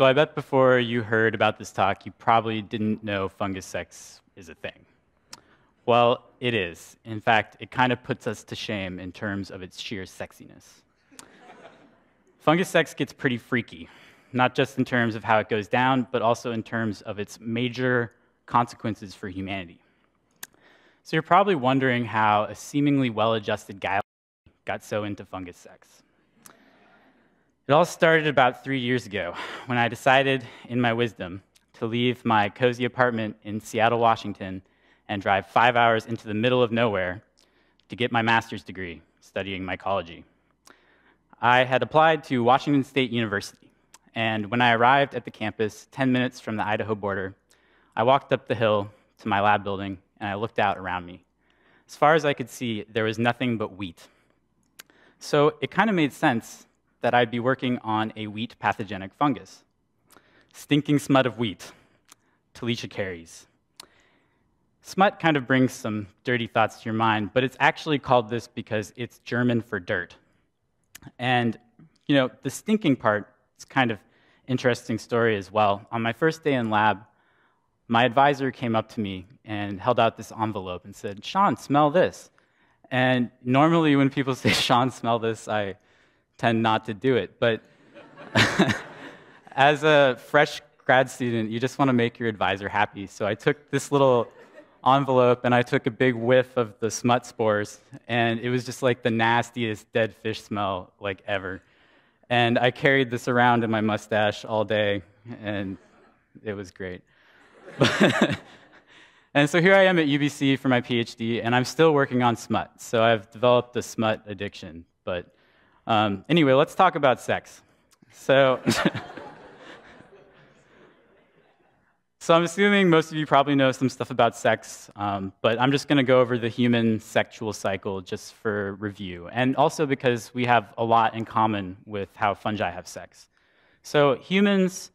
So I bet before you heard about this talk, you probably didn't know fungus sex is a thing. Well, it is. In fact, it kind of puts us to shame in terms of its sheer sexiness. Fungus sex gets pretty freaky, not just in terms of how it goes down, but also in terms of its major consequences for humanity. So you're probably wondering how a seemingly well-adjusted guy got so into fungus sex. It all started about 3 years ago when I decided, in my wisdom, to leave my cozy apartment in Seattle, Washington, and drive 5 hours into the middle of nowhere to get my master's degree studying mycology. I had applied to Washington State University, and when I arrived at the campus 10 minutes from the Idaho border, I walked up the hill to my lab building, and I looked out around me. As far as I could see, there was nothing but wheat. So it kind of made sense that I'd be working on a wheat pathogenic fungus. Stinking smut of wheat, Tilletia caries. Smut kind of brings some dirty thoughts to your mind, but it's actually called this because it's German for dirt. And, you know, the stinking part is kind of an interesting story as well. On my first day in lab, my advisor came up to me and held out this envelope and said, "Sean, smell this." And normally when people say, "Sean, smell this," I tend not to do it, but as a fresh grad student, you just want to make your advisor happy. So I took this little envelope and I took a big whiff of the smut spores, and it was just like the nastiest dead fish smell like ever. And I carried this around in my mustache all day, and it was great. And so here I am at UBC for my PhD, and I'm still working on smut. So I've developed a smut addiction, but anyway, let's talk about sex. So, so I'm assuming most of you probably know some stuff about sex, but I'm just going to go over the human sexual cycle just for review, and also because we have a lot in common with how fungi have sex. So humans,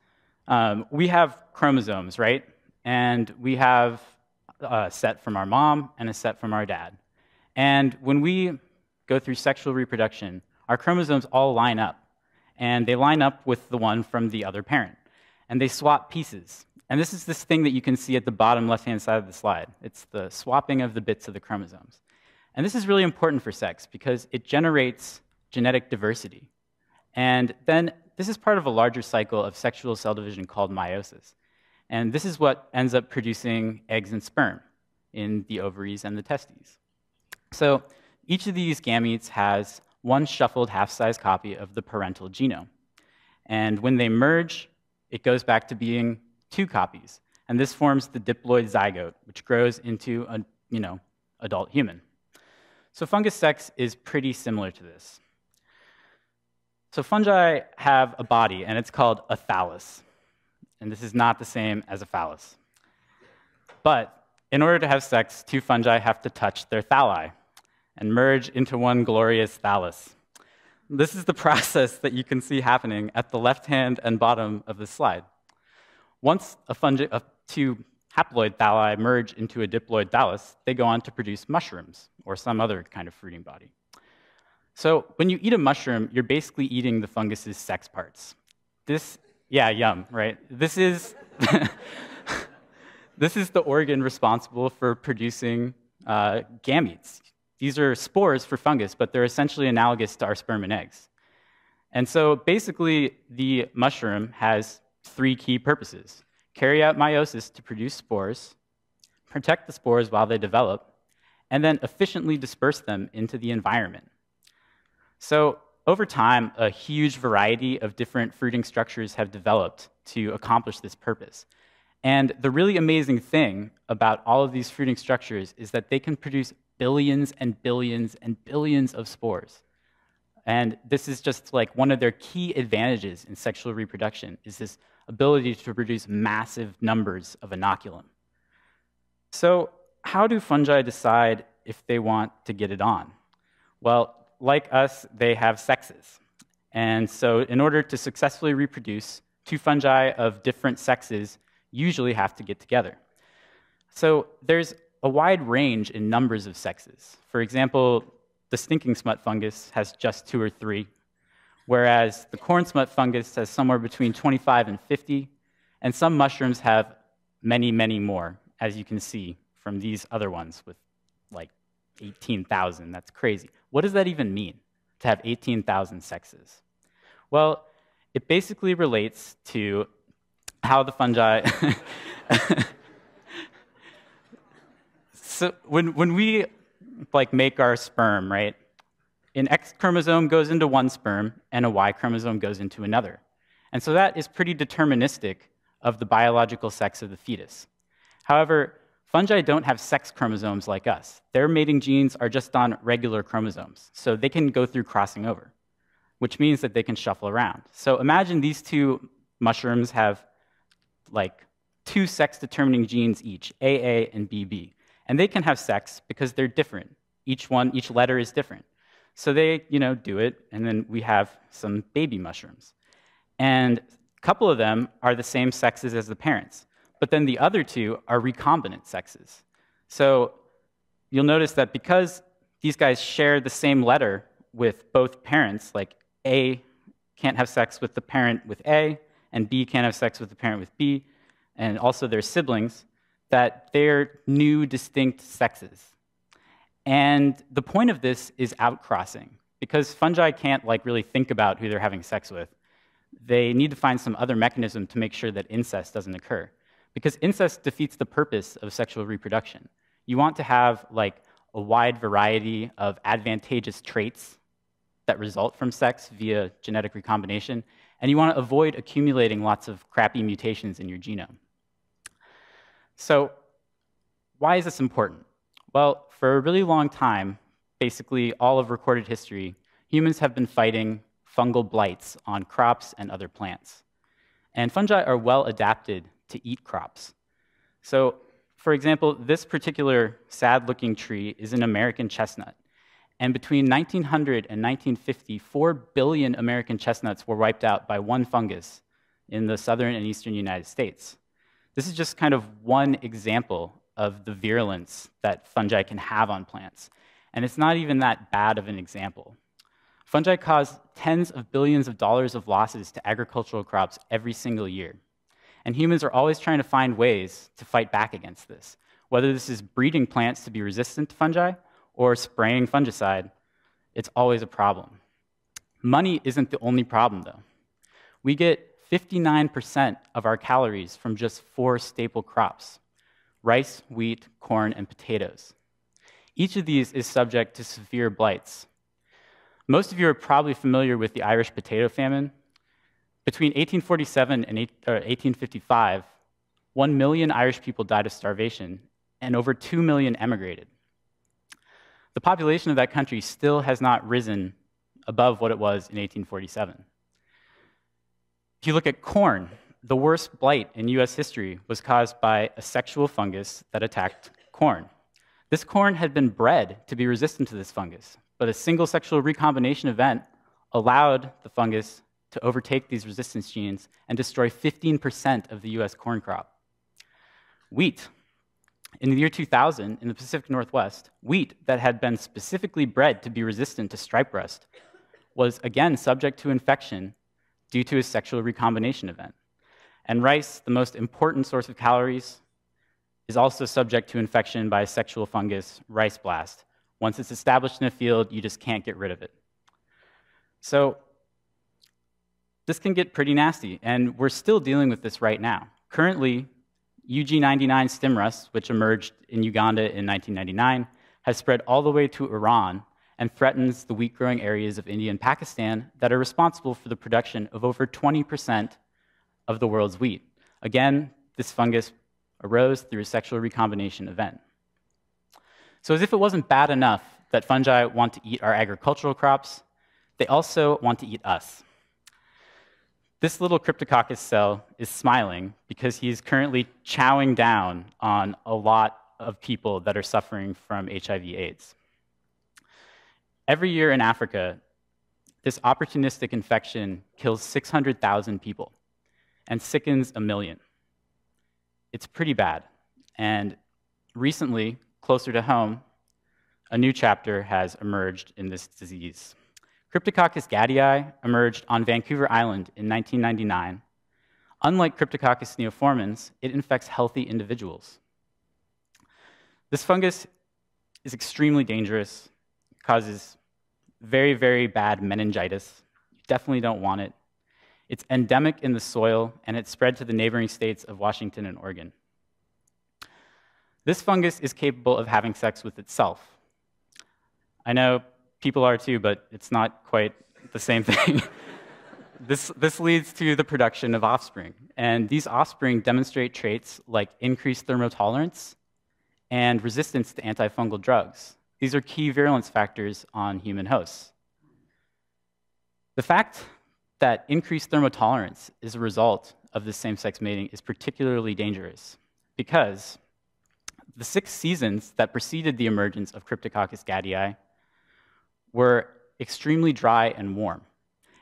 we have chromosomes, right? And we have a set from our mom and a set from our dad. And when we go through sexual reproduction, our chromosomes all line up, and they line up with the one from the other parent, and they swap pieces. And this is this thing that you can see at the bottom left-hand side of the slide. It's the swapping of the bits of the chromosomes. And this is really important for sex because it generates genetic diversity. And then this is part of a larger cycle of sexual cell division called meiosis. And this is what ends up producing eggs and sperm in the ovaries and the testes. So each of these gametes has one shuffled half-size copy of the parental genome. And when they merge, it goes back to being two copies. And this forms the diploid zygote, which grows into a, you know, adult human. So fungus sex is pretty similar to this. So fungi have a body, and it's called a thallus. And this is not the same as a phallus. But in order to have sex, two fungi have to touch their thalli and merge into one glorious thallus. This is the process that you can see happening at the left hand and bottom of this slide. Once two haploid thalli merge into a diploid thallus, they go on to produce mushrooms or some other kind of fruiting body. So when you eat a mushroom, you're basically eating the fungus's sex parts. This, yeah, yum, right? This is, this is the organ responsible for producing gametes. These are spores for fungus, but they're essentially analogous to our sperm and eggs. And so basically, the mushroom has three key purposes. Carry out meiosis to produce spores, protect the spores while they develop, and then efficiently disperse them into the environment. So over time, a huge variety of different fruiting structures have developed to accomplish this purpose. And the really amazing thing about all of these fruiting structures is that they can produce billions and billions and billions of spores. And this is just like one of their key advantages in sexual reproduction, is this ability to produce massive numbers of inoculum. So how do fungi decide if they want to get it on? Well, like us, they have sexes. And so in order to successfully reproduce, two fungi of different sexes usually have to get together. So there's a wide range in numbers of sexes. For example, the stinking smut fungus has just two or three, whereas the corn smut fungus has somewhere between 25 and 50, and some mushrooms have many, many more, as you can see from these other ones with like 18,000. That's crazy. What does that even mean, to have 18,000 sexes? Well, it basically relates to how the fungi... So when we like make our sperm, right, an X chromosome goes into one sperm and a Y chromosome goes into another. And so that is pretty deterministic of the biological sex of the fetus. However, fungi don't have sex chromosomes like us. Their mating genes are just on regular chromosomes, so they can go through crossing over, which means that they can shuffle around. So imagine these two mushrooms have like two sex-determining genes each, AA and BB. And they can have sex because they're different. Each letter is different. So they, you know, do it, and then we have some baby mushrooms. And a couple of them are the same sexes as the parents, but then the other two are recombinant sexes. So you'll notice that because these guys share the same letter with both parents, like A can't have sex with the parent with A, and B can't have sex with the parent with B, and also their siblings, that they're new, distinct sexes. And the point of this is outcrossing, because fungi can't like really think about who they're having sex with. They need to find some other mechanism to make sure that incest doesn't occur, because incest defeats the purpose of sexual reproduction. You want to have like a wide variety of advantageous traits that result from sex via genetic recombination, and you want to avoid accumulating lots of crappy mutations in your genome. So why is this important? Well, for a really long time, basically all of recorded history, humans have been fighting fungal blights on crops and other plants. And fungi are well adapted to eat crops. So, for example, this particular sad-looking tree is an American chestnut. And between 1900 and 1950, 4 billion American chestnuts were wiped out by one fungus in the southern and eastern United States. This is just kind of one example of the virulence that fungi can have on plants. And it's not even that bad of an example. Fungi cause tens of billions of dollars of losses to agricultural crops every single year. And humans are always trying to find ways to fight back against this, whether this is breeding plants to be resistant to fungi or spraying fungicide. It's always a problem. Money isn't the only problem, though. We get 59% of our calories from just 4 staple crops: rice, wheat, corn, and potatoes. Each of these is subject to severe blights. Most of you are probably familiar with the Irish potato famine. Between 1847 and 1855, 1 million Irish people died of starvation, and over 2 million emigrated. The population of that country still has not risen above what it was in 1847. If you look at corn, the worst blight in US history was caused by a sexual fungus that attacked corn. This corn had been bred to be resistant to this fungus, but a single sexual recombination event allowed the fungus to overtake these resistance genes and destroy 15% of the US corn crop. Wheat. In the year 2000, in the Pacific Northwest, wheat that had been specifically bred to be resistant to stripe rust was again subject to infection due to a sexual recombination event. And rice, the most important source of calories, is also subject to infection by a sexual fungus, rice blast. Once it's established in a field, you just can't get rid of it. So this can get pretty nasty, and we're still dealing with this right now. Currently, UG99 stem rust, which emerged in Uganda in 1999, has spread all the way to Iran and threatens the wheat-growing areas of India and Pakistan that are responsible for the production of over 20% of the world's wheat. Again, this fungus arose through a sexual recombination event. So as if it wasn't bad enough that fungi want to eat our agricultural crops, they also want to eat us. This little Cryptococcus cell is smiling because he's currently chowing down on a lot of people that are suffering from HIV/AIDS. Every year in Africa, this opportunistic infection kills 600,000 people and sickens 1 million. It's pretty bad. And recently, closer to home, a new chapter has emerged in this disease Cryptococcus gattii emerged on Vancouver Island in 1999. Unlike Cryptococcus neoformans, it infects healthy individuals. This fungus is extremely dangerous, causes very, very bad meningitis. You definitely don't want it. It's endemic in the soil, and it's spread to the neighboring states of Washington and Oregon. This fungus is capable of having sex with itself. I know people are too, but it's not quite the same thing. This leads to the production of offspring, and these offspring demonstrate traits like increased thermotolerance and resistance to antifungal drugs. These are key virulence factors on human hosts. The fact that increased thermotolerance is a result of this same-sex mating is particularly dangerous because the 6 seasons that preceded the emergence of Cryptococcus gattii were extremely dry and warm.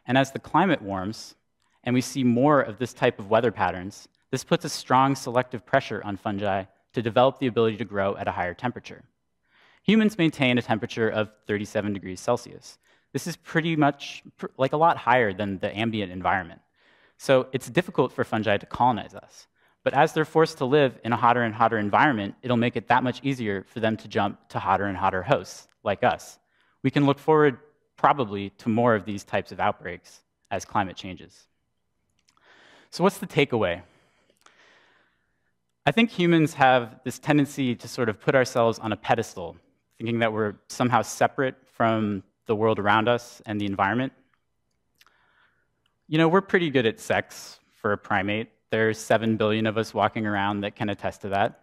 And as the climate warms and we see more of this type of weather patterns, this puts a strong selective pressure on fungi to develop the ability to grow at a higher temperature. Humans maintain a temperature of 37 degrees Celsius. This is pretty much like a lot higher than the ambient environment. So it's difficult for fungi to colonize us. But as they're forced to live in a hotter and hotter environment, it'll make it that much easier for them to jump to hotter and hotter hosts, like us. We can look forward probably to more of these types of outbreaks as climate changes. So what's the takeaway? I think humans have this tendency to sort of put ourselves on a pedestal, thinking that we're somehow separate from the world around us and the environment. You know, we're pretty good at sex for a primate. There's 7 billion of us walking around that can attest to that.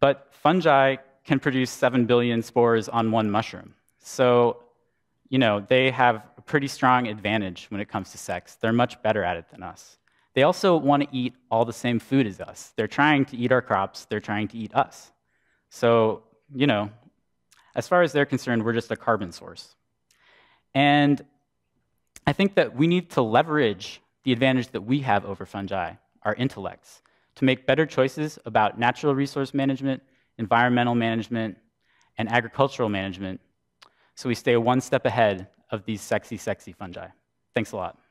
But fungi can produce 7 billion spores on one mushroom. So, you know, they have a pretty strong advantage when it comes to sex. They're much better at it than us. They also want to eat all the same food as us. They're trying to eat our crops. They're trying to eat us. So, you know, as far as they're concerned, we're just a carbon source. And I think that we need to leverage the advantage that we have over fungi, our intellects, to make better choices about natural resource management, environmental management, and agricultural management, so we stay one step ahead of these sexy, sexy fungi. Thanks a lot.